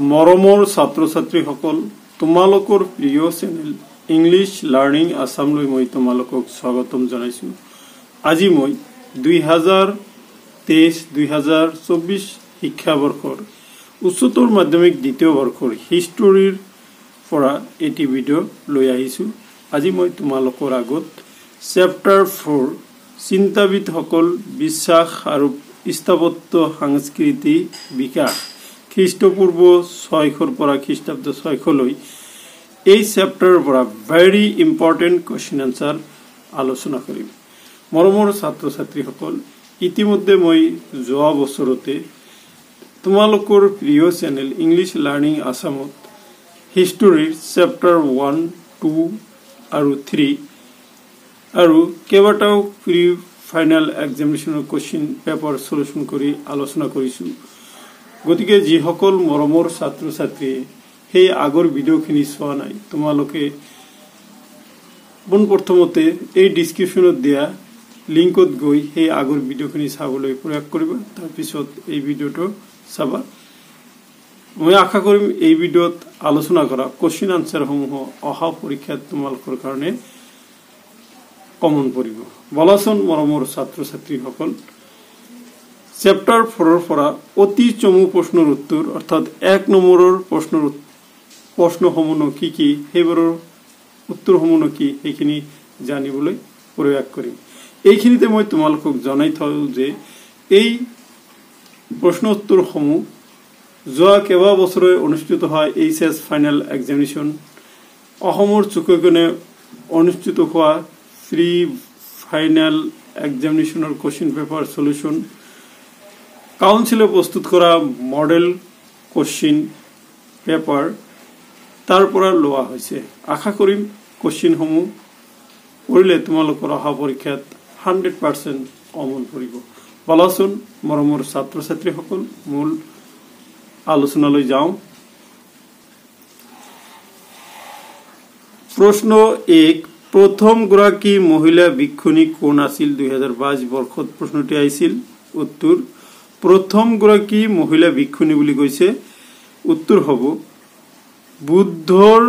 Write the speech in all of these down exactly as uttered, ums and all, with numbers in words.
मरमर छात्र छात्री सकल तुमालोकर प्रिय चैनल इंग्लिश लार्निंग आसाम लो मैं तुमालोक स्वागतम जानाइछु। आजि मैं दुई हजार तेईस दुई हजार चौबीस शिक्षावर्षर उच्चतर माध्यमिक द्वितीय वर्षर हिस्टोरीर परा एटी भिडिओ লৈ আহিছো। आजि मैं तुमालोकर आगत चैप्टार फोर चिंताविद सकल विश्वास और स्थापत्य संस्कृति विकास ख्रीष्टपूर्व छयशर पर ख्रीष्टाब्द छयशलै এই चैप्टार पर भेरि इम्पर्टेन्ट क्वेश्चन आन्सार आलोचना करिम। मरमर छात्र छात्री सकल इतिमध्ये मैं जोआ बसरते तुमालोकर प्रिय चैनल इंग्लिश लार्निंग आसामत हिस्टोरीर चैप्टार वन टू और थ्री और केबाटाओ प्रि फाइनल एक्जामिनेशनर क्वेश्चन पेपर सल्यूशन करि आलोचना करिछु। गतिके जी सकल मरमर छात्र छात्री সেই আগৰ ভিডিঅ'খিনি চোৱা নাই তোমালোকে পোনপ্ৰথমতে এই ডিসক্ৰিপশ্যনত দিয়া লিংকত গৈ সেই আগৰ ভিডিঅ'খিনি চাবলৈ প্ৰয়াস কৰিবা। তাৰ পিছত এই ভিডিঅ'টো চাবা। মই আশা কৰিম এই ভিডিঅ'ত আলোচনা কৰা কোৱেশ্চন আনসারসমূহ অহা পৰীক্ষাত তোমালোকৰ কাৰণে কমন পৰিব। বলাচোন মৰমৰ ছাত্ৰ ছাত্ৰীসকল, চেপ্টাৰ ফ'ৰৰ পৰা অতি চমু প্ৰশ্নৰ উত্তৰ অৰ্থাৎ এক নম্বৰৰ প্ৰশ্নৰ प्रश्न समूह की कि उत्तर समूह की सीखि जानबले प्रयास करें। ये मैं तुम जे प्रश्नोत्तर समूह जो केबा बसरे अनुष्ठित हुआ एच एस फाइनल एक्जामिनेशन चुकने अनुष्ठित हुआ प्री फाइनल एक्जामिनेशनर क्वेश्चन पेपर सल्यूशन काउन्सिले प्रस्तुत करा मॉडल क्वेश्चन पेपर तार पर लोआ होइसे। आशा करिम क्वेश्चन समूह पढ़िले तुमालोकर अहा परीक्षात हंड्रेड पार्सेंट अमल परिब। बलासुन मरमर छात्र छात्री सकल मूल आलोचनालै जाओ। प्रश्न एक प्रथम गराकी महिला बिक्षुणी कोन आसिल दुई हजार बाईस बर्षत प्रश्नटी आइसिल। उत्तर प्रथम गराकी महिला बिक्षुणी बुली कइसे उत्तर हबो बुद्धर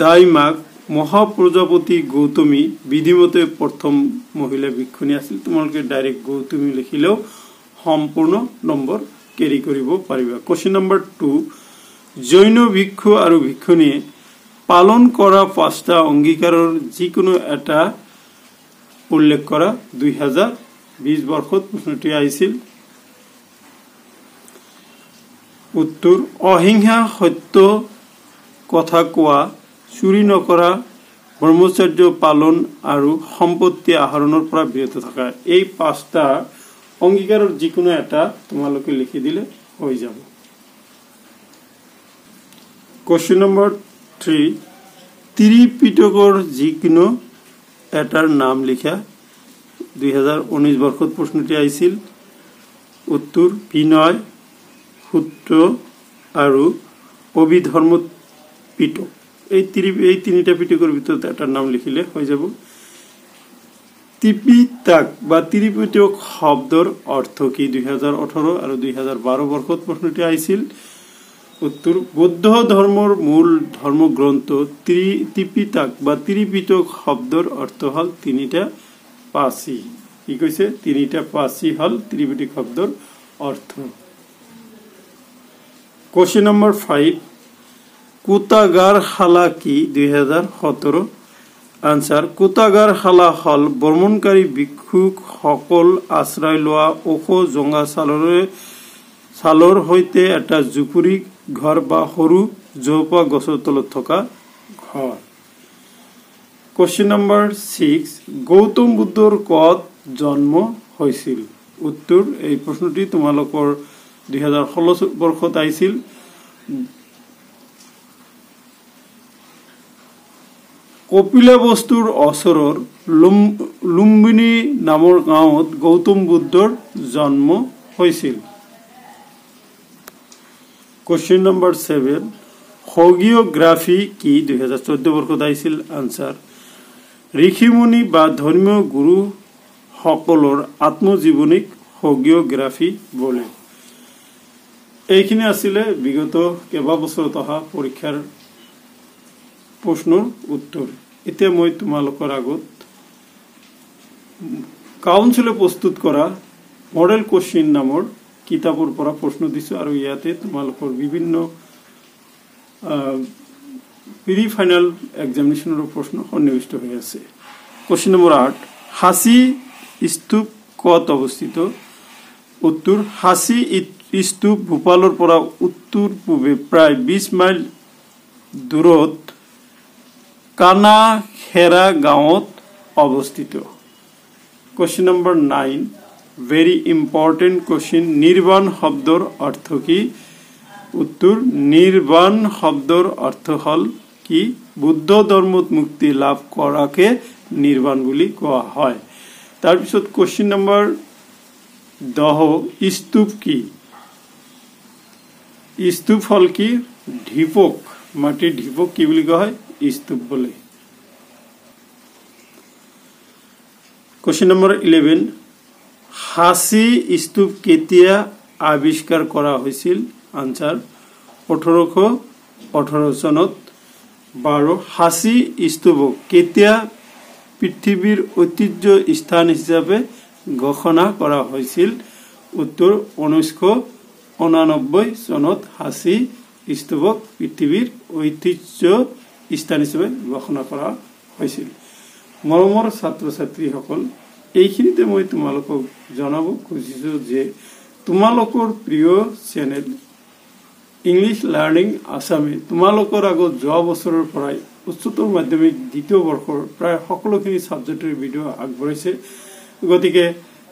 दाइमाक महाप्रजापति गौतमी विधिमते प्रथम महिला भिक्षुणी आसिल। तुमलोके डायरेक्ट गौतमी लिखिलेओ सम्पूर्ण नम्बर केरि करिब पारिबा। क्वेश्चन नम्बर टू जैन भिक्षु और भिक्षुणीये पालन करा पाँचटा अंगीकारोर जिकोनो एटा उल्लेख करा। दुई हजार बीस बर्षत प्रश्नटी आइसिल। उत्तर अहिंसा सत्य कथा कोआ चुरी नकरा ब्रह्मचर्य पालन और सम्पत्ति आहरणर पर बिरत थका ये पाँचटा अंगीकार जिकोनो एटा तुमालोके लिखि दिले हो जाबो। क्वेश्चन नम्बर थ्री त्रिपिटकर जिकोनो एटार नाम लिखा। दुई हजार उन्नीस बर्षत प्रश्नटी आइसिल। उत्तर विनय सूत्र और अभिधर्म पिटक पिटकर भर नाम लिखिले हो जा। त्रिपिटक त्रिपिटक शब्दर अर्थ कि दुई हजार अठारह और दुई हजार बारह बर्षत प्रश्नटी आइसिल। उत्तर बौद्ध धर्मर मूल धर्मग्रंथ त्रिपिटक त्रिपिटक शब्दर अर्थ हल तीनिटा पासी। कि कैसे तीनिटा पासी हल त्रिपिटक शब्दर अर्थ। क्वेश्चन नम्बर फाइव कोटागारशाला कि दुई हजार सत्रह आन्सार। कोटागारशाला हल भ्रमणकारी भिक्षुक सकल आश्रय लोआ ओख जंगा सालरे सालर होइते एटा जुपुरी घर बा हरु जोपा गसर तलत थका घर। क्वेश्चन नम्बर सिक्स गौतम बुद्धर कत जन्म होइसिल। उत्तर ए प्रश्नटी तुमालोकर दुई हजार सोलह बर्षत आइसिल। कपिला बस्तुर असरर लुम लुम्बिनी नामर गाँवत गौतम बुद्धर जन्म होइसिल। क्वेश्चन नम्बर सेवेन हगियोग्राफी कि दुई हजार चौदह बर्षत आइसिल। आन्सार ऋषिमुनि बा धर्मीय गुरु सकलर आत्मजीवनीक हगियोग्राफी बोले। এইখিনি আছিলে বিগত কেবা বছৰত অহা পৰীক্ষাৰ প্ৰশ্নৰ উত্তৰ। এতিয়া মই তোমালোকৰ আগত কাউন্সিলে প্ৰস্তুত কৰা মডেল কোশ্চেন নামৰ কিতাপৰ পৰা প্ৰশ্ন দিছো আৰু ইয়াতে তোমালোকৰ বিভিন্ন প্ৰি ফাইনাল এক্সামিনেচনৰ প্ৰশ্ন সন্নিৱিষ্ট হৈ আছে। কোশ্চেন নম্বৰ আঠ, হাসি স্তূপ ক'ত অৱস্থিত? উত্তৰ, হাসি स्तूप भोपालर पर उत्तर पूर्वे प्राय बीस माइल दूरत कानाखेरा गाँवत अवस्थित। Question number nine, very important question, निर्वाण शब्दर अर्थ की? उत्तर, निर्वाण शब्दर अर्थ हल कि बुद्ध धर्मत मुक्ति लाभ कराके निर्वाण बुली कोवा हय। तार पिছত क्वेश्चन नम्बर दह, स्तूप की? स्तूप हल की ढिपक, माटिर ढिपक कि बुली कहा है स्तूप बोले। क्वेश्चन नम्बर इलेवन, हासी स्तूप केतिया आविष्कार करा होइसिल? आंसर, अठारश अठारह सनत। बारो, हासी स्तूप केतिया पृथिवीर ऐतिह्य स्थान हिसाबे घोषणा करा होइसिल? उत्तर, उन्नीसश ऊनानब्बे सनत हासी स्तूपक पृथिवीर ऐतिह्य स्थान हिसाबे घोषणा करा होइसिल। मरमर छात्र छात्री सकल, এইখিনিতে মই তোমালোকক জানাব খুজিছো যে তোমালোকৰ প্ৰিয় চেনেল ইংলিছ লাৰ্ণিং আসামে তোমালোকৰ আগত যোৱা বছৰৰ পৰাই উচ্চতৰ মাধ্যমিক দ্বিতীয় বৰ্ষৰ প্ৰায় সকলোখিনি ছাবজেক্টৰ ভিডিঅ' আগবঢ়াইছে। গতিকে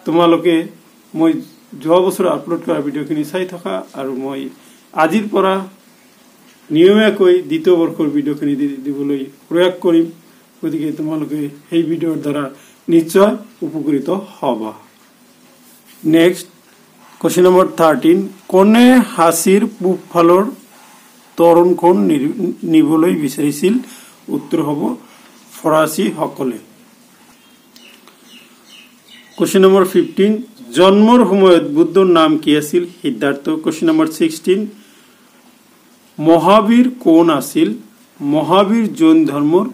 তোমালোকে মই যোৱা বছৰ আপলোড কৰা ভিডিঅ'খিনি চাই থকা আৰু মই আজিৰ পৰা নিয়মীয়াকৈ দ্বিতীয় বৰ্ষৰ ভিডিঅ'খিনি দিবলৈ প্ৰয়াস কৰিম। গতিকে তোমালোকে সেই ভিডিঅ'ৰ দ্বাৰা নিশ্চয় উপকৃত হবা। নেক্সট কোশ্চেন নম্বৰ থাৰ্টিন, কোনে হাসিৰ পূবফালৰ তৰণখন নিবলৈ বিচাৰিছিল? উত্তৰ হ'ব ফৰাচীসকলে। কোশ্চেন নম্বৰ ফিফটিন, জন্মৰ সময়ত বুদ্ধৰ নাম কি আছিল? Siddhartha. Question number sixteen, Mahavir কোন আছিল? মহাবীৰ জৈন ধৰ্মৰ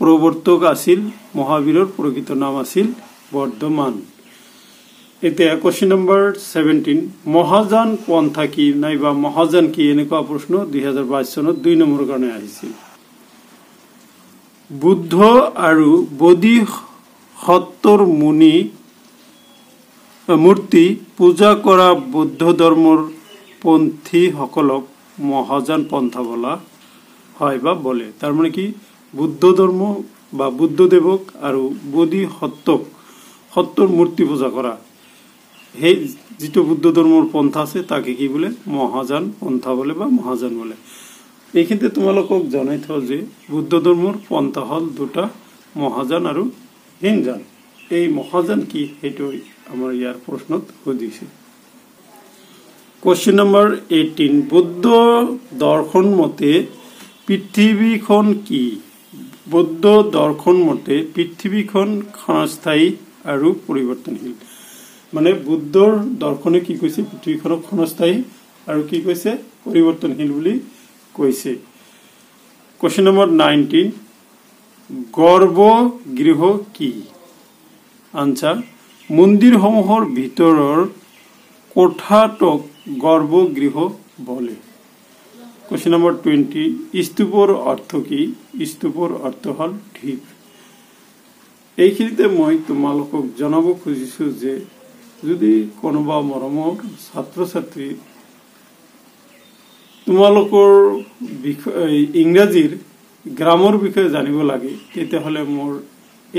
প্ৰৱৰ্তক আছিল। মহাবীৰৰ প্ৰকৃত নাম আছিল বৰ্ধমান। এতিয়া কোশ্চেন নম্বৰ সেভেন্টিন, মহাযান পন্থা কি নাইবা মহাযান কি? এনেকুৱা প্ৰশ্ন দুই হাজাৰ বাইছ চনত দুই নম্বৰৰ কাৰণে আহিছিল। বুদ্ধ আৰু বৌদ্ধ সত্তৰ মুনি মূৰ্তি পূজা কৰা বৌদ্ধ ধৰ্মৰ পন্থীসকলক মহাযান পন্থা বলা হয় বা বলে। তাৰ মানে কি বুদ্ধ ধৰ্ম বা বুদ্ধদেৱক আৰু বোধিসত্ত্বক সত্তৰ মূৰ্তি পূজা কৰা সেই যিটো বুদ্ধ ধৰ্মৰ পন্থা আছে তাকে কি বোলে? মহাযান পন্থা বোলে বা মহাযান বোলে। এইখিনিতে তোমালোকক জনাই থওঁ যে বুদ্ধ ধৰ্মৰ পন্থা হ'ল দুটা, মহাযান আৰু হীনযান। এই মহাযান কি সেইটো আমাৰ ইয়াৰ প্ৰশ্নত সুধিছে। কোৱেশ্যন নম্বৰ এইটিন, বৌদ্ধ দৰ্শন মতে পৃথিৱীখন কি? বৌদ্ধ দৰ্শন মতে পৃথিৱীখন ক্ষণস্থায়ী আৰু পৰিৱৰ্তনশীল। মানে বুদ্ধৰ দৰ্শনে কি কৈছে? পৃথিৱীখনক ক্ষণস্থায়ী আৰু কি কৈছে? পৰিৱৰ্তনশীল বুলি কৈছে। কোৱেশ্যন নম্বৰ নাইনটিন, গৰ্ভগৃহ কি? আনচাৰ, মন্দিৰসমূহৰ ভিতৰৰ কোঠাটোক গৰ্ভগৃহ বলে। কোৱেশ্যন নম্বৰ টুৱেণ্টি, স্তূপৰ অৰ্থ কি? স্তূপৰ অৰ্থ হ'ল ঢিপ। এইখিনিতে মই তোমালোকক জনাব খুজিছোঁ যে যদি কোনোবা মৰমৰ ছাত্ৰ ছাত্ৰী তোমালোকৰ বিষয় ইংৰাজীৰ গ্ৰামৰ বিষয়ে জানিব লাগে তেতিয়াহ'লে মোৰ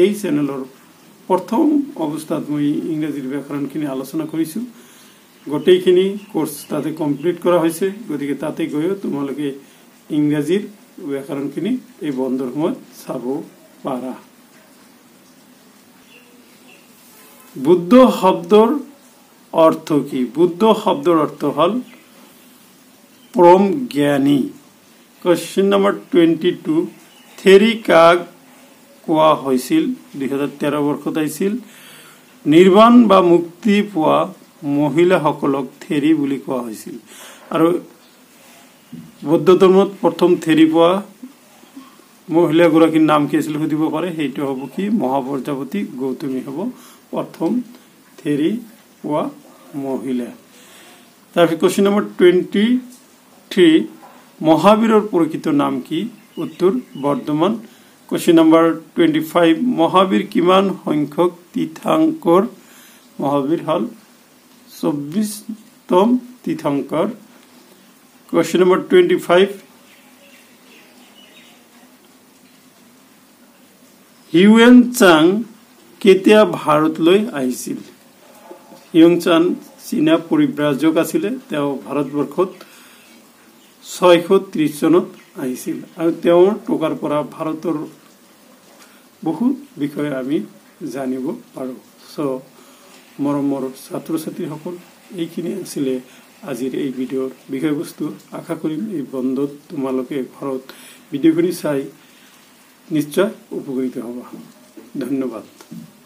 এই চেনেলৰ প্ৰথম অৱস্থাত মই ইংৰাজীৰ ব্যাকৰণখিনি আলোচনা কৰিছোঁ। গোটেইখিনি কোর্স তাতে কমপ্লিট করা হয়েছে। গতিকে তাতে গিয়েও তোমালোকে ইংরাজির ব্যাকৰণখিনি এই বন্ধৰ সময়ত চাব পাৰা। বুদ্ধ শব্দৰ অর্থ কি? বুদ্ধ শব্দৰ অর্থ হল পৰম জ্ঞানী। কোয়েশ্চন নম্বর টুয়েন্টি টু, থেৰি কাক কোৱা হৈছিল? দুই হাজার তেৰ বৰ্ষত আহিছিল। নিৰ্বাণ বা মুক্তি পোৱা মহিলাসকলক থেৰি বুলি কোৱা হৈছিল। আৰু বৌদ্ধ ধৰ্মত প্ৰথম থেৰি পোৱা মহিলা গৰাকীৰ নাম কি আছিল সুধিব পাৰে সেইটো হ'ব কি মহাবৰ্জাপতি গৌতমী হ'ব প্ৰথম থেৰি পোৱা মহিলা। তাৰপিছত কোৱেশ্চন নম্বৰ twenty-three মহাবীৰৰ প্ৰকৃত নাম কি উত্তৰ Bardhaman. Question number twenty-five Mahavir কিমান সংখ্যক তীৰ্থাংকৰ মহাবীৰ হল চৌব্বিশতম তীর্থঙ্কর। क्वेश्चन नंबर twenty-five হিউয়েন চাং কেতিয়া ভারত লৈ আইছিল হিউয়েন চাং চীনা পরিব্রাজক আছিলে তেও ভারতবর্ষত ছয়শ ত্ৰিশ চনত আইছিল আৰু তেও টকাৰ পৰা ভাৰতৰ বহু বিষয়ে আমি জানিব পাৰো। সো মৰমৰ ছাত্ৰ ছাত্ৰীসকল এইখিনি আছিলে আজিৰ এই ভিডিঅ'ৰ বিষয়বস্তু। আশা কৰিম এই বন্ধত তোমালোকে ঘৰত ভিডিঅ'খিনি চাই নিশ্চয় উপকৃত হ'বা। ধন্যবাদ।